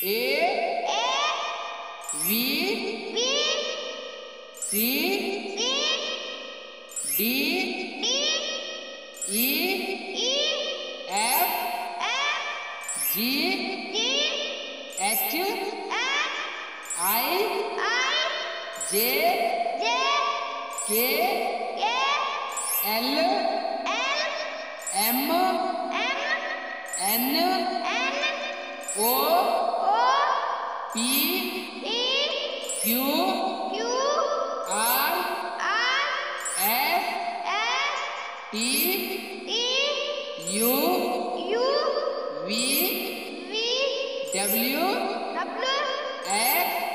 A V C D E F G H I J K L M N O P Q R S T U V W X